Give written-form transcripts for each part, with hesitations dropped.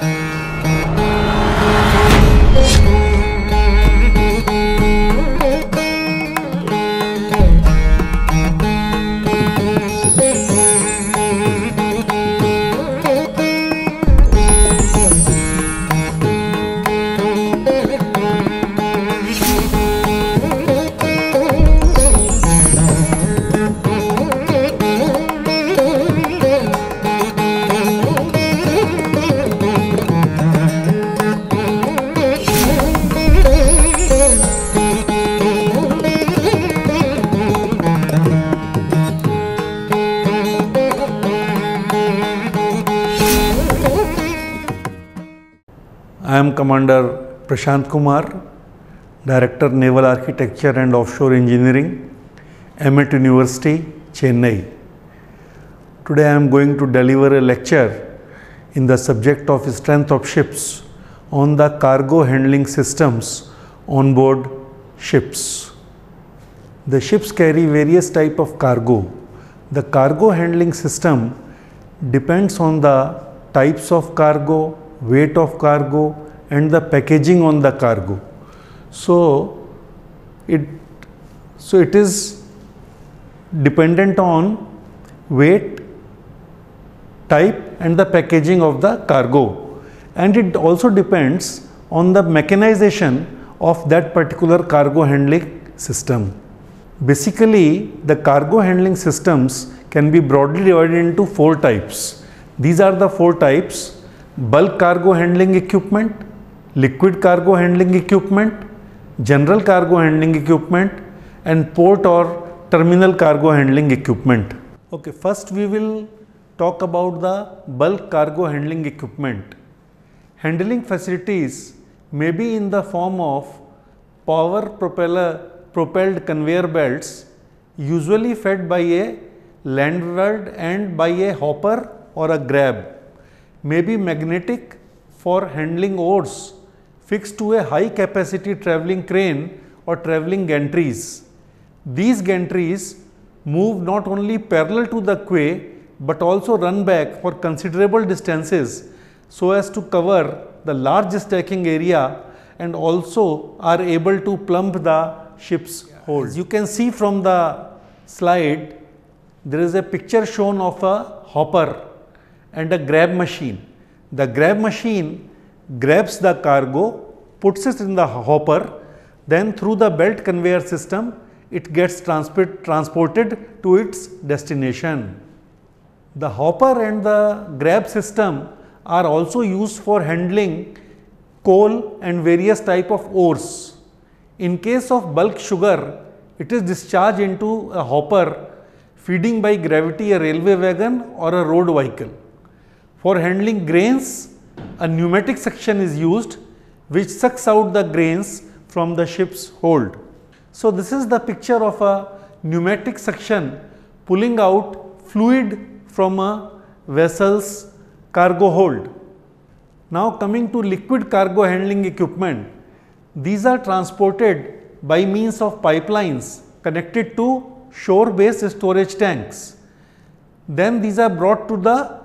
I am Commander Prashant Kumar, Director Naval Architecture and Offshore Engineering, AMET University, Chennai. Today I am going to deliver a lecture in the subject of strength of ships on the cargo handling systems on board ships. The ships carry various types of cargo. The cargo handling system depends on the types of cargo, weight of cargo and the packaging on the cargo. So it is dependent on weight, type and the packaging of the cargo, and it also depends on the mechanization of that particular cargo handling system. Basically, the cargo handling systems can be broadly divided into four types. These are the four types: bulk cargo handling equipment, liquid cargo handling equipment, general cargo handling equipment and port or terminal cargo handling equipment. Okay, first we will talk about the bulk cargo handling equipment. Handling facilities may be in the form of power propelled conveyor belts, usually fed by a landward and by a hopper or a grab. May be magnetic for handling ores, fixed to a high capacity travelling crane or travelling gantries. These gantries move not only parallel to the quay but also run back for considerable distances so as to cover the large stacking area and also are able to plumb the ship's hold. As you can see from the slide, there is a picture shown of a hopper and a grab machine. The grab machine grabs the cargo, puts it in the hopper, then through the belt conveyor system it gets transported to its destination. The hopper and the grab system are also used for handling coal and various type of ores. In case of bulk sugar, it is discharged into a hopper, feeding by gravity a railway wagon or a road vehicle. For handling grains, a pneumatic section is used which sucks out the grains from the ship's hold. So this is the picture of a pneumatic section pulling out fluid from a vessel's cargo hold. Now coming to liquid cargo handling equipment, these are transported by means of pipelines connected to shore-based storage tanks. Then these are brought to the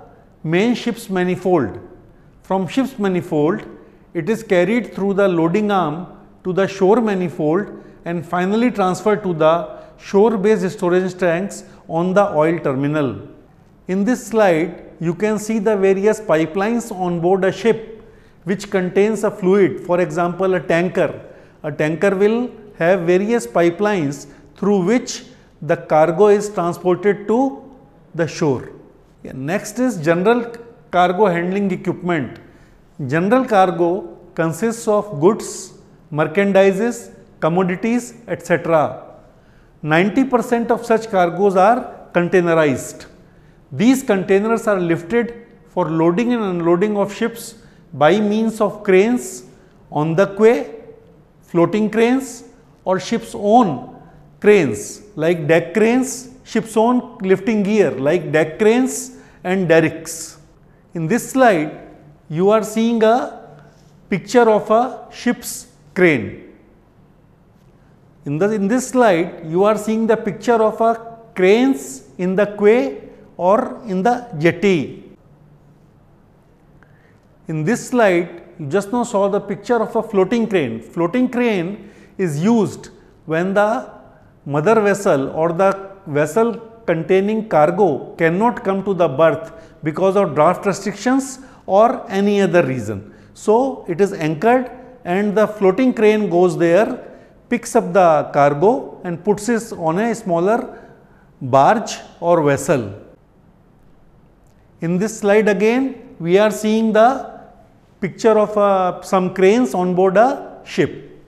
main ship's manifold. From ship's manifold, it is carried through the loading arm to the shore manifold and finally transferred to the shore-based storage tanks on the oil terminal. In this slide, you can see the various pipelines on board a ship which contains a fluid. For example, a tanker. A tanker will have various pipelines through which the cargo is transported to the shore. Next is general cargo handling equipment. General cargo consists of goods, merchandise, commodities, etc. 90% of such cargoes are containerized. These containers are lifted for loading and unloading of ships by means of cranes on the quay, floating cranes or ship's own cranes like deck cranes, ship's own lifting gear like deck cranes and derricks. In this slide, you are seeing a picture of a ship's crane. In this slide, you are seeing the picture of a cranes in the quay or in the jetty. In this slide, you just now saw the picture of a floating crane. Floating crane is used when the mother vessel or the vessel containing cargo cannot come to the berth because of draft restrictions or any other reason. So, it is anchored and the floating crane goes there, picks up the cargo and puts it on a smaller barge or vessel. In this slide again, we are seeing the picture of some cranes on board a ship.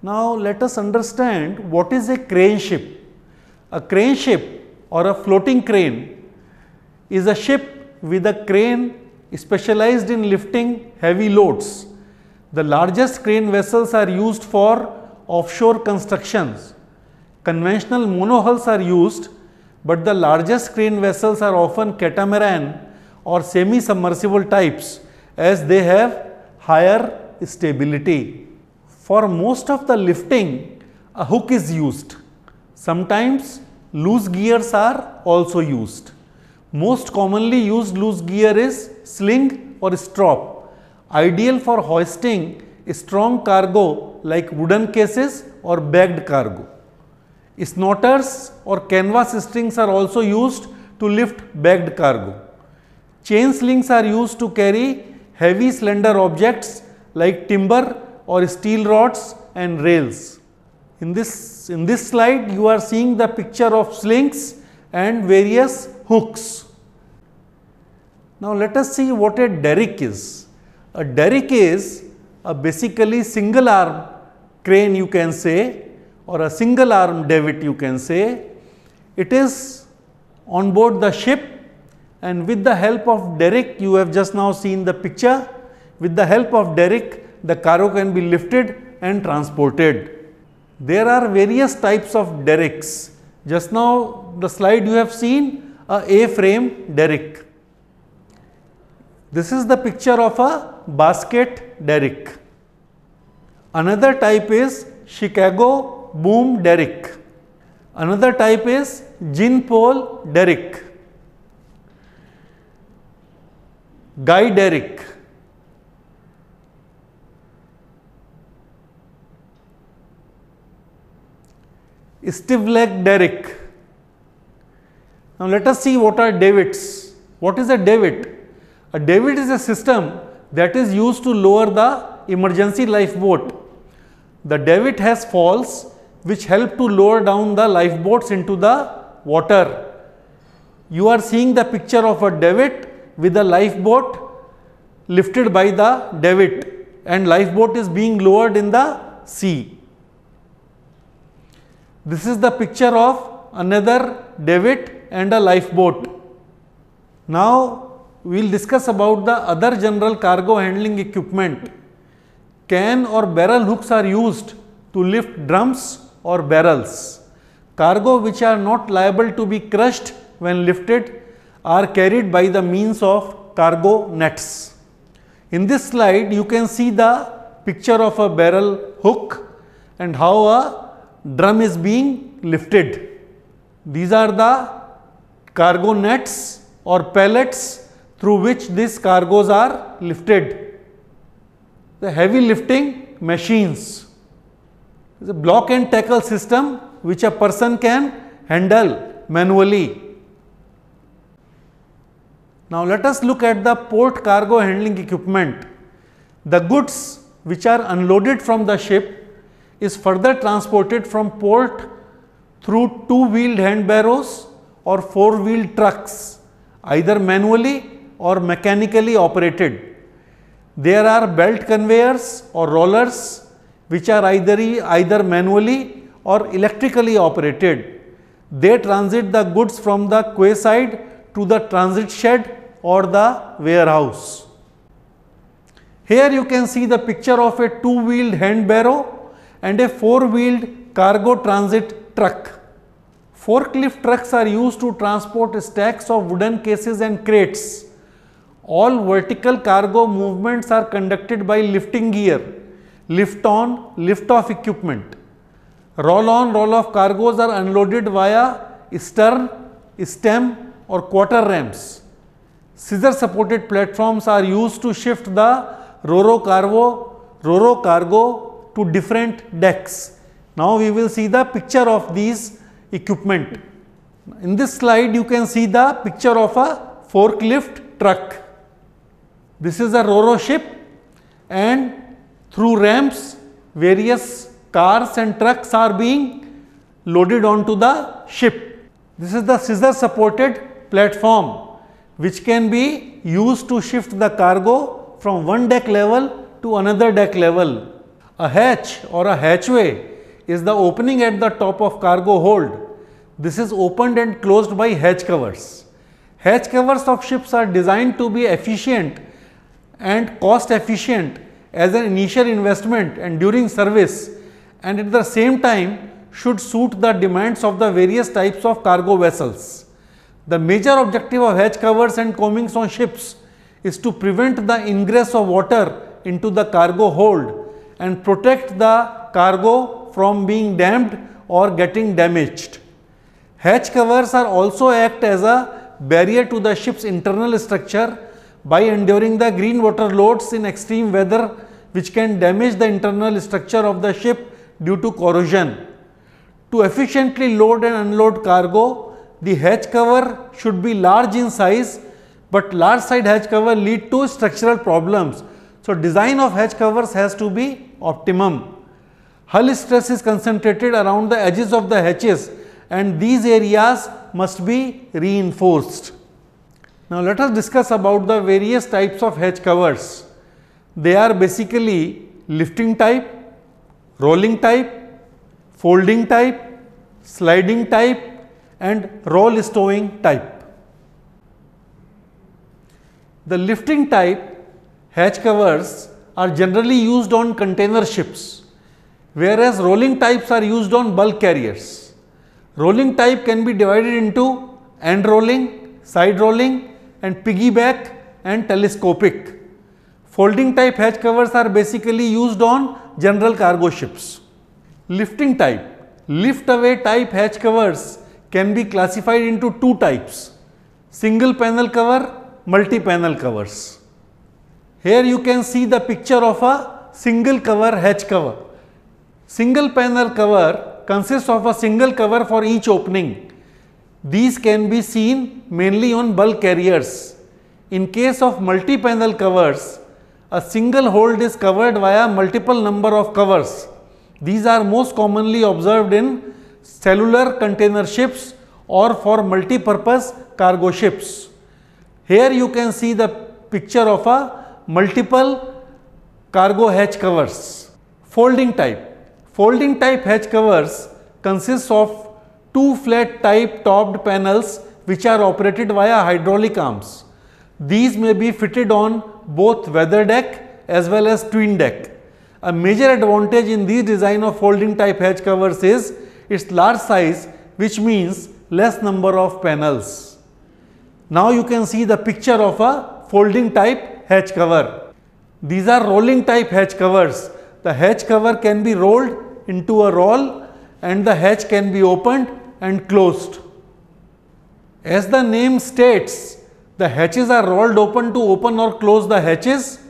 Now, let us understand what is a crane ship. A crane ship or a floating crane is a ship with a crane specialized in lifting heavy loads. The largest crane vessels are used for offshore constructions. Conventional monohulls are used, but the largest crane vessels are often catamaran or semi-submersible types as they have higher stability. For most of the lifting, a hook is used. Sometimes loose gears are also used. Most commonly used loose gear is sling or strop. Ideal for hoisting strong cargo like wooden cases or bagged cargo. Snotters or canvas strings are also used to lift bagged cargo. Chain slings are used to carry heavy slender objects like timber or steel rods and rails. In this slide, you are seeing the picture of slings and various hooks. Now, let us see what a derrick is. A derrick is a basically single arm crane, you can say, or a single arm davit, you can say. It is on board the ship, and with the help of derrick, you have just now seen the picture. With the help of derrick, the cargo can be lifted and transported. There are various types of derricks. Just now, the slide you have seen, an A-frame derrick. This is the picture of a basket derrick. Another type is Chicago boom derrick. Another type is gin pole derrick, guy derrick, stiff leg derrick. Now let us see what are davits. What is a davit? A davit is a system that is used to lower the emergency lifeboat. The davit has falls which help to lower down the lifeboats into the water. You are seeing the picture of a davit with a lifeboat lifted by the davit, and lifeboat is being lowered in the sea. This is the picture of another davit and a lifeboat. Now, we will discuss about the other general cargo handling equipment. Can or barrel hooks are used to lift drums or barrels. Cargo which are not liable to be crushed when lifted are carried by the means of cargo nets. In this slide, you can see the picture of a barrel hook and how a drum is being lifted. These are the cargo nets or pallets through which these cargoes are lifted. The heavy lifting machines. It's a block and tackle system which a person can handle manually. Now let us look at the port cargo handling equipment. The goods which are unloaded from the ship is further transported from port through two-wheeled hand barrows or four-wheeled trucks, either manually or mechanically operated. There are belt conveyors or rollers which are either manually or electrically operated. They transit the goods from the quayside to the transit shed or the warehouse. Here you can see the picture of a two-wheeled hand barrow and a four-wheeled cargo transit truck. Forklift trucks are used to transport stacks of wooden cases and crates. All vertical cargo movements are conducted by lifting gear, lift on, lift off equipment. Roll on, roll off cargoes are unloaded via stern, stem or quarter ramps. Scissor supported platforms are used to shift the ro-ro cargo to different decks. Now we will see the picture of these equipment. In this slide you can see the picture of a forklift truck. This is a ro-ro ship, and through ramps various cars and trucks are being loaded onto the ship. This is the scissor supported platform which can be used to shift the cargo from one deck level to another deck level. A hatch or a hatchway is the opening at the top of cargo hold. This is opened and closed by hatch covers. Hatch covers of ships are designed to be efficient and cost efficient as an initial investment and during service, and at the same time should suit the demands of the various types of cargo vessels. The major objective of hatch covers and combings on ships is to prevent the ingress of water into the cargo hold and protect the cargo from being dammed or getting damaged. Hatch covers are also act as a barrier to the ship's internal structure by enduring the green water loads in extreme weather which can damage the internal structure of the ship due to corrosion. To efficiently load and unload cargo, the hatch cover should be large in size, but large side hatch cover lead to structural problems. So design of hatch covers has to be optimum. Hull stress is concentrated around the edges of the hatches, and these areas must be reinforced. Now let us discuss about the various types of hatch covers. They are basically lifting type, rolling type, folding type, sliding type and roll stowing type. The lifting type hatch covers are generally used on container ships, whereas rolling types are used on bulk carriers. Rolling type can be divided into end rolling, side rolling and piggyback and telescopic. Folding type hatch covers are basically used on general cargo ships. Lifting type, lift away type hatch covers can be classified into two types: single panel cover, multi panel covers. Here you can see the picture of a single cover hatch cover. Single panel cover consists of a single cover for each opening. These can be seen mainly on bulk carriers. In case of multi-panel covers, a single hold is covered via multiple number of covers. These are most commonly observed in cellular container ships or for multi-purpose cargo ships. Here you can see the picture of a multiple cargo hatch covers. Folding type. Folding type hatch covers consists of two flat type topped panels which are operated via hydraulic arms. These may be fitted on both weather deck as well as twin deck. A major advantage in the design of folding type hatch covers is its large size, which means less number of panels. Now you can see the picture of a folding type hatch cover. These are rolling type hatch covers. The hatch cover can be rolled into a roll and the hatch can be opened and closed. As the name states, the hatches are rolled open to open or close the hatches.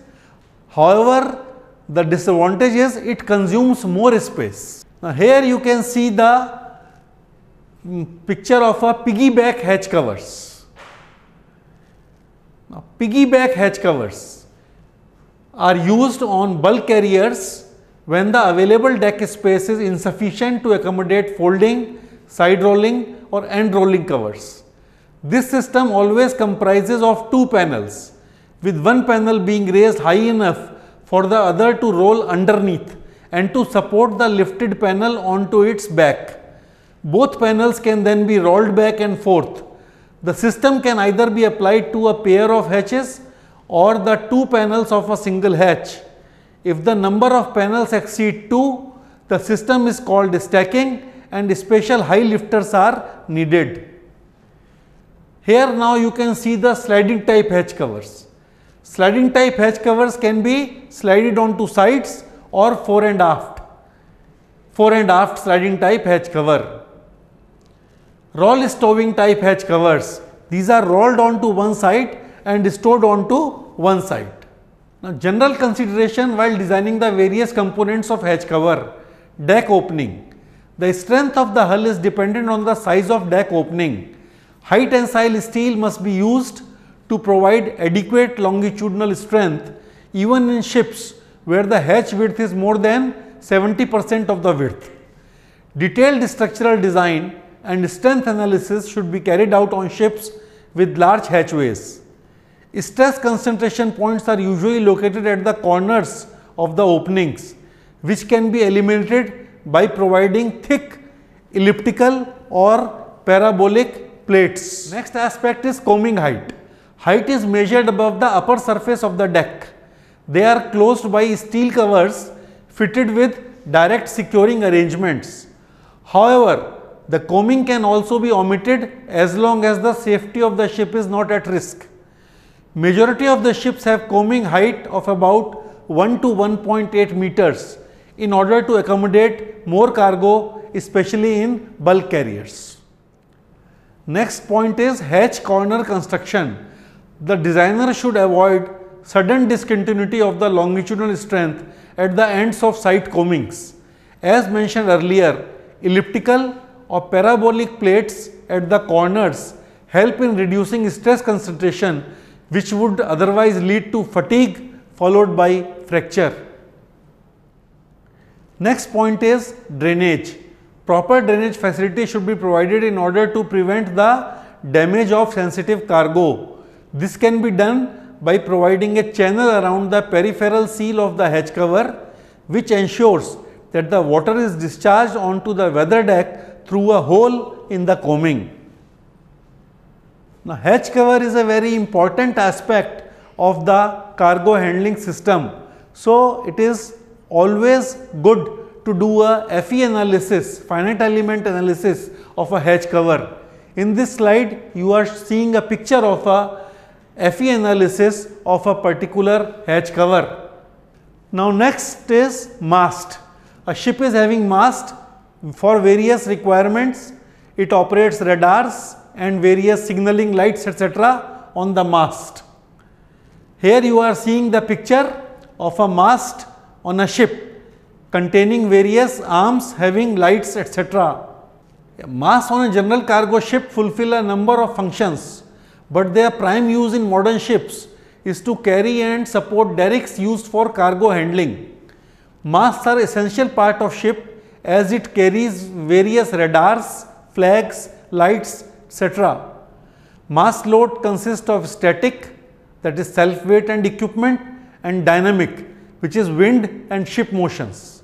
However, the disadvantage is it consumes more space. Now here you can see the picture of a piggyback hatch covers. Now piggyback hatch covers are used on bulk carriers when the available deck space is insufficient to accommodate folding, side rolling or end rolling covers. This system always comprises of two panels, with one panel being raised high enough for the other to roll underneath and to support the lifted panel onto its back. Both panels can then be rolled back and forth. The system can either be applied to a pair of hatches or the two panels of a single hatch. If the number of panels exceed 2, the system is called stacking and special high lifters are needed. Here now you can see the sliding type hatch covers. Sliding type hatch covers can be slided onto sides or fore and aft sliding type hatch cover. Roll stowing type hatch covers. These are rolled onto one side and stored onto one side. Now, general consideration while designing the various components of hatch cover, deck opening. The strength of the hull is dependent on the size of deck opening. High tensile steel must be used to provide adequate longitudinal strength even in ships where the hatch width is more than 70% of the width. Detailed structural design and strength analysis should be carried out on ships with large hatchways. Stress concentration points are usually located at the corners of the openings, which can be eliminated by providing thick elliptical or parabolic plates. Next aspect is combing height. Height is measured above the upper surface of the deck. They are closed by steel covers fitted with direct securing arrangements. However, the combing can also be omitted as long as the safety of the ship is not at risk. Majority of the ships have combing height of about 1 to 1.8 meters in order to accommodate more cargo, especially in bulk carriers. Next point is hatch corner construction. The designer should avoid sudden discontinuity of the longitudinal strength at the ends of side combings. As mentioned earlier, elliptical or parabolic plates at the corners help in reducing stress concentration, which would otherwise lead to fatigue followed by fracture. Next point is drainage. Proper drainage facility should be provided in order to prevent the damage of sensitive cargo. This can be done by providing a channel around the peripheral seal of the hatch cover, which ensures that the water is discharged onto the weather deck through a hole in the combing. Now, hatch cover is a very important aspect of the cargo handling system. So, it is always good to do a FE analysis, finite element analysis of a hatch cover. In this slide, you are seeing a picture of a FE analysis of a particular hatch cover. Now, next is mast. A ship is having mast for various requirements. It operates radars and various signaling lights, etc. on the mast. Here you are seeing the picture of a mast on a ship containing various arms having lights, etc. Masts on a general cargo ship fulfill a number of functions, but their prime use in modern ships is to carry and support derricks used for cargo handling. Masts are essential part of ship as it carries various radars, flags, lights, etc. Mast load consists of static, that is self weight and equipment, and dynamic, which is wind and ship motions.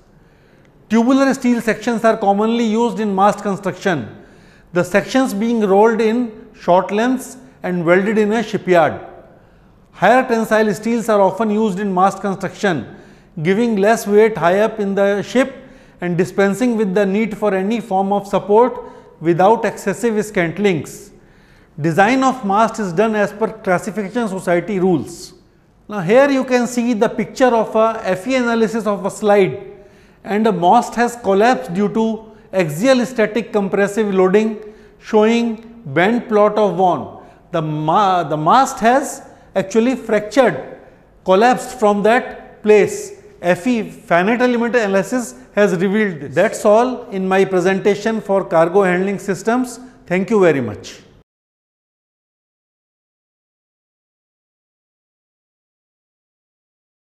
Tubular steel sections are commonly used in mast construction, the sections being rolled in short lengths and welded in a shipyard. Higher tensile steels are often used in mast construction, giving less weight high up in the ship and dispensing with the need for any form of support without excessive scantlings. Design of mast is done as per classification society rules. Now, here you can see the picture of a FE analysis of a slide, and a mast has collapsed due to axial static compressive loading, showing bend plot of one. The mast has actually fractured, collapsed from that place. FE, finite element analysis, has revealed this. That's all in my presentation for cargo handling systems. Thank you very much.